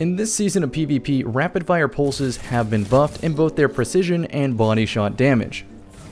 In this season of PvP, rapid-fire pulses have been buffed in both their precision and body shot damage.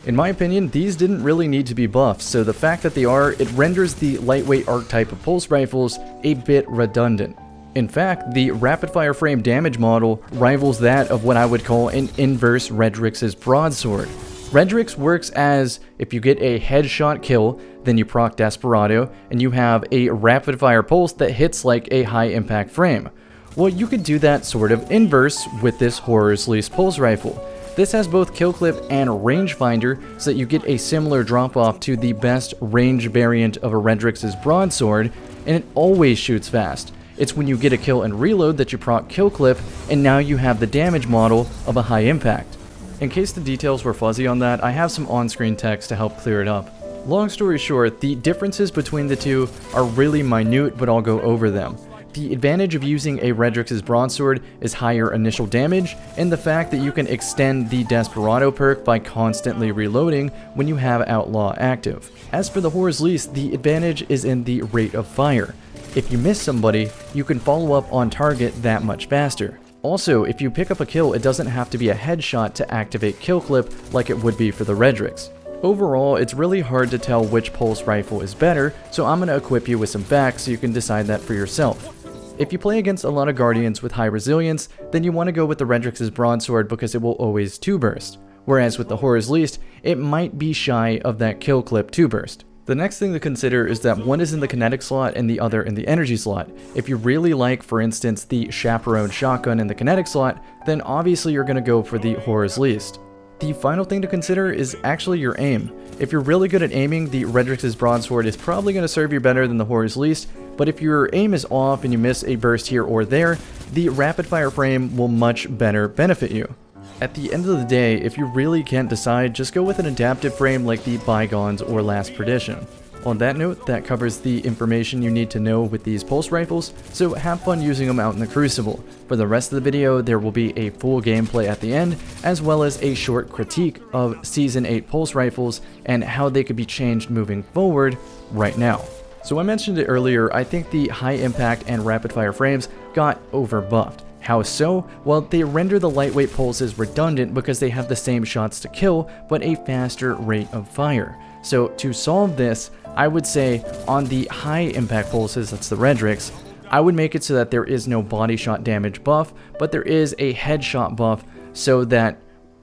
In my opinion, these didn't really need to be buffed, so the fact that they are, it renders the lightweight archetype of pulse rifles a bit redundant. In fact, the rapid-fire frame damage model rivals that of what I would call an inverse Redrix's Broadsword. Redrix works as if you get a headshot kill, then you proc Desperado, and you have a rapid-fire pulse that hits like a high-impact frame. Well, you could do that sort of inverse with this Horror's Least pulse rifle. This has both kill clip and range finder, so that you get a similar drop off to the best range variant of a Redrix's Broadsword, and it always shoots fast. It's when you get a kill and reload that you proc kill clip, and now you have the damage model of a high impact. In case the details were fuzzy on that, I have some on-screen text to help clear it up. Long story short, the differences between the two are really minute, but I'll go over them. The advantage of using a Redrix's Broadsword is higher initial damage, and the fact that you can extend the Desperado perk by constantly reloading when you have Outlaw active. As for the Horror's Least, the advantage is in the rate of fire. If you miss somebody, you can follow up on target that much faster. Also, if you pick up a kill, it doesn't have to be a headshot to activate kill clip like it would be for the Redrix. Overall, it's really hard to tell which pulse rifle is better, so I'm going to equip you with some facts so you can decide that for yourself. If you play against a lot of Guardians with high resilience, then you want to go with the Redrix's Broadsword because it will always 2-burst, whereas with the Horror's Least, it might be shy of that kill clip 2-burst. The next thing to consider is that one is in the kinetic slot and the other in the energy slot. If you really like, for instance, the Chaperone shotgun in the kinetic slot, then obviously you're going to go for the Horror's Least. The final thing to consider is actually your aim. If you're really good at aiming, the Redrix's Broadsword is probably going to serve you better than the Horror's Least, but if your aim is off and you miss a burst here or there, the rapid fire frame will much better benefit you. At the end of the day, if you really can't decide, just go with an adaptive frame like the Bygones or Last Perdition. On that note, that covers the information you need to know with these pulse rifles, so have fun using them out in the Crucible. For the rest of the video, there will be a full gameplay at the end, as well as a short critique of Season 8 pulse rifles and how they could be changed moving forward right now. So I mentioned it earlier, I think the high impact and rapid fire frames got overbuffed. How so? Well, they render the lightweight pulses redundant because they have the same shots to kill, but a faster rate of fire. So to solve this, I would say on the high impact pulses, that's the Redrix, I would make it so that there is no body shot damage buff, but there is a headshot buff so that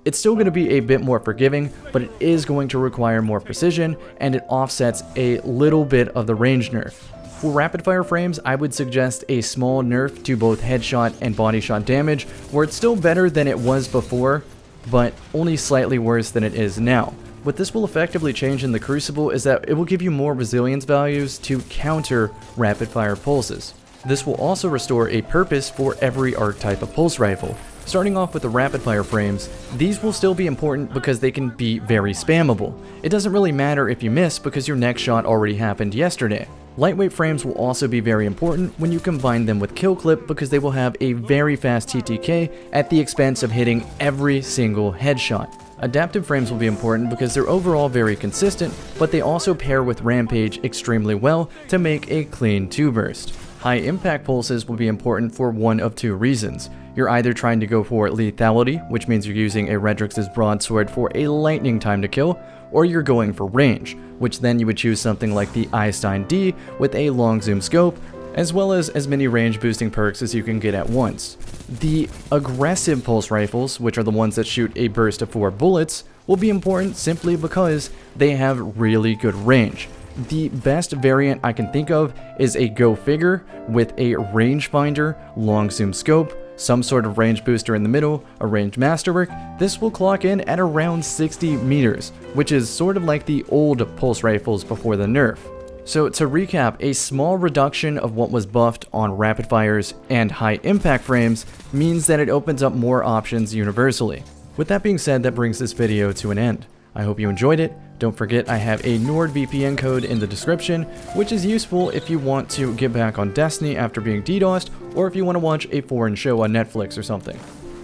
it's still going to be a bit more forgiving, but it is going to require more precision, and it offsets a little bit of the range nerf. For rapid fire frames, I would suggest a small nerf to both headshot and body shot damage, where it's still better than it was before, but only slightly worse than it is now. What this will effectively change in the Crucible is that it will give you more resilience values to counter rapid fire pulses. This will also restore a purpose for every archetype of pulse rifle. Starting off with the rapid fire frames, these will still be important because they can be very spammable. It doesn't really matter if you miss because your next shot already happened yesterday. Lightweight frames will also be very important when you combine them with kill clip because they will have a very fast TTK at the expense of hitting every single headshot. Adaptive frames will be important because they're overall very consistent, but they also pair with Rampage extremely well to make a clean 2-burst. High impact pulses will be important for one of two reasons. You're either trying to go for lethality, which means you're using a Redrix's Broadsword for a lightning time to kill, or you're going for range, which then you would choose something like the Einstein D with a long zoom scope, as well as many range boosting perks as you can get at once. The aggressive pulse rifles, which are the ones that shoot a burst of 4 bullets, will be important simply because they have really good range. The best variant I can think of is a Go Figure with a range finder, long zoom scope, some sort of range booster in the middle, a range masterwork. This will clock in at around 60 meters, which is sort of like the old pulse rifles before the nerf. So to recap, a small reduction of what was buffed on rapid fires and high impact frames means that it opens up more options universally. With that being said, that brings this video to an end. I hope you enjoyed it. Don't forget I have a NordVPN code in the description, which is useful if you want to get back on Destiny after being DDoSed, or if you want to watch a foreign show on Netflix or something.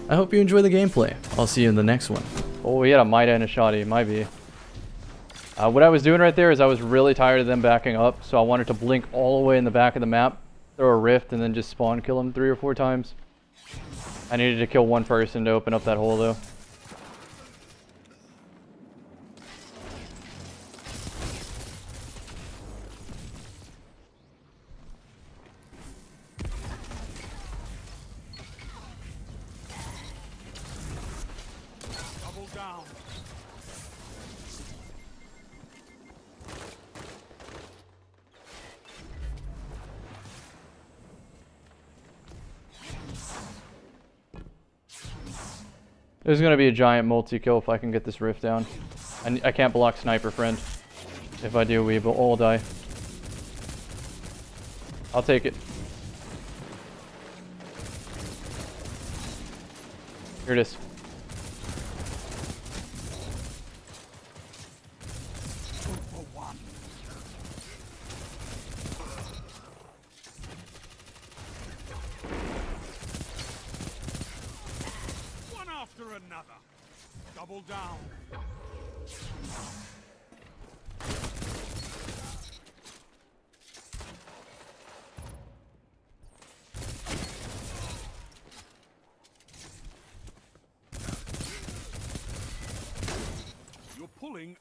I hope you enjoy the gameplay. I'll see you in the next one. Oh, we had a Mida and a shoddy, might be. What I was doing right there is I was really tired of them backing up, so I wanted to blink all the way in the back of the map, throw a rift, and then just spawn kill them 3 or 4 times. I needed to kill one person to open up that hole, though. There's going to be a giant multi-kill if I can get this rift down. I can't block sniper, friend. If I do, we will all die. I'll take it. Here it is.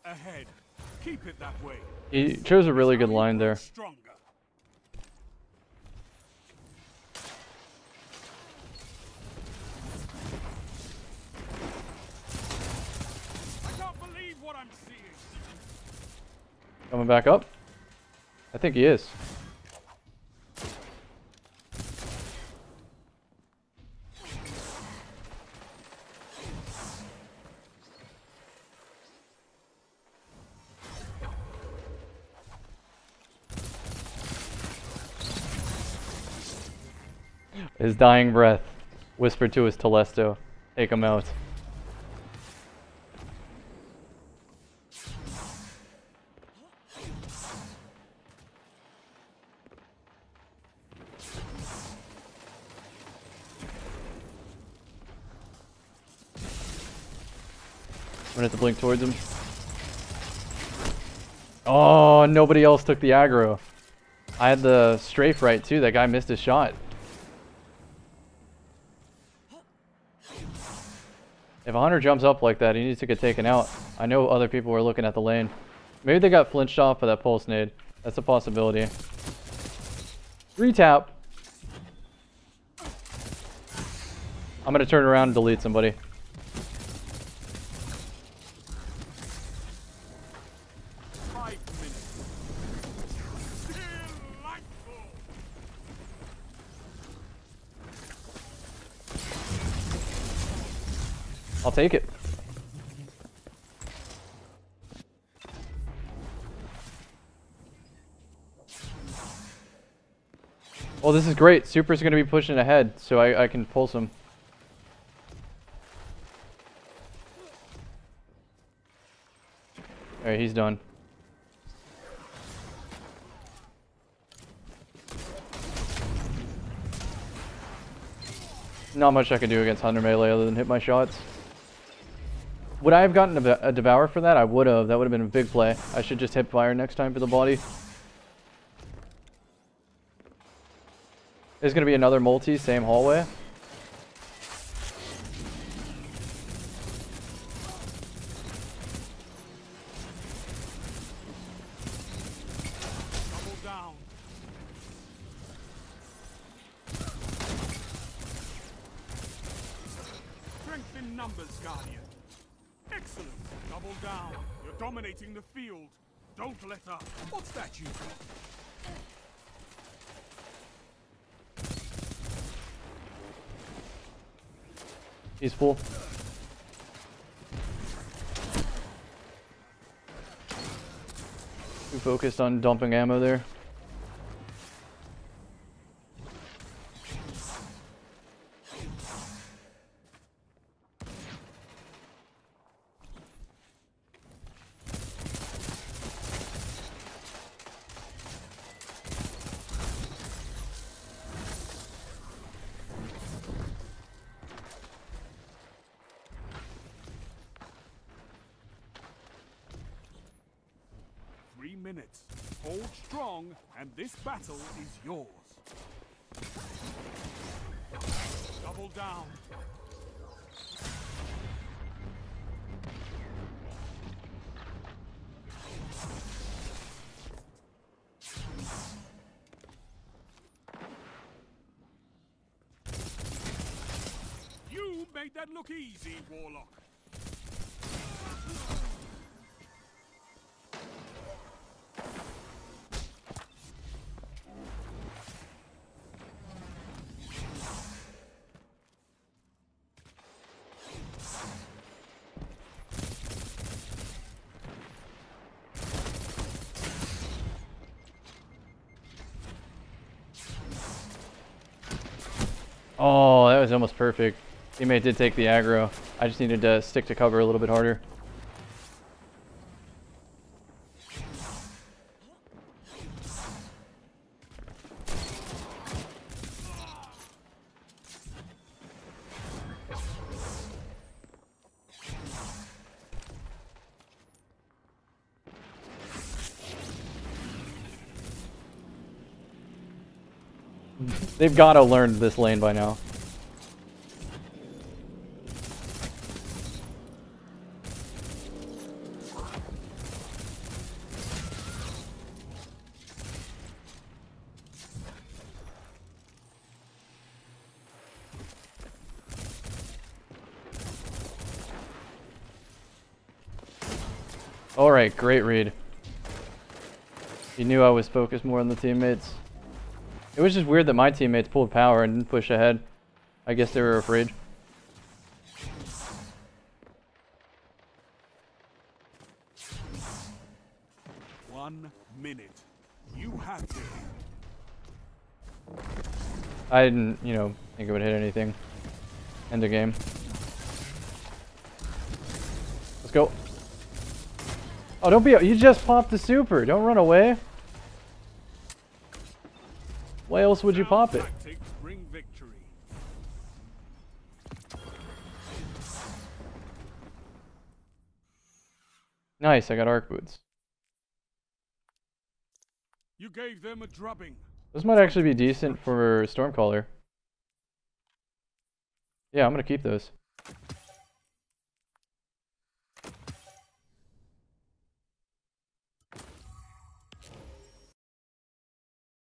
Ahead. Keep it that way. He chose a really good line there. I can't believe what I'm seeing. Coming back up? I think he is. His dying breath, whispered to his Telesto, take him out. I'm gonna have to blink towards him. Oh, nobody else took the aggro. I had the strafe right too, that guy missed his shot. If a hunter jumps up like that, he needs to get taken out. I know other people were looking at the lane. Maybe they got flinched off of that pulse nade. That's a possibility. Retap. I'm going to turn around and delete somebody. I'll take it. Well, this is great. Super's going to be pushing ahead, so I can pulse him. Alright, he's done. Not much I can do against Hunter Melee other than hit my shots. Would I have gotten a Devour for that? I would have. That would have been a big play. I should just hit fire next time for the body. There's going to be another multi, same hallway. Dominating the field. Don't let up. What's that you got? He's full. Too focused on dumping ammo there. Minutes. Hold strong, and this battle is yours. Double Crucible down. You made that look easy, Warlock. Oh, that was almost perfect. Teammate did take the aggro. I just needed to stick to cover a little bit harder. They've got to learn this lane by now. All right, great read. He knew I was focused more on the teammates. It was just weird that my teammates pulled power and didn't push ahead. I guess they were afraid. One minute. You have to. I didn't, think it would hit anything. End of game. Let's go. Oh, don't be. You just popped the super. Don't run away. Why else would you pop it? Nice, I got arc boots. You gave them a drubbing. This might actually be decent for Stormcaller. Yeah, I'm gonna keep those.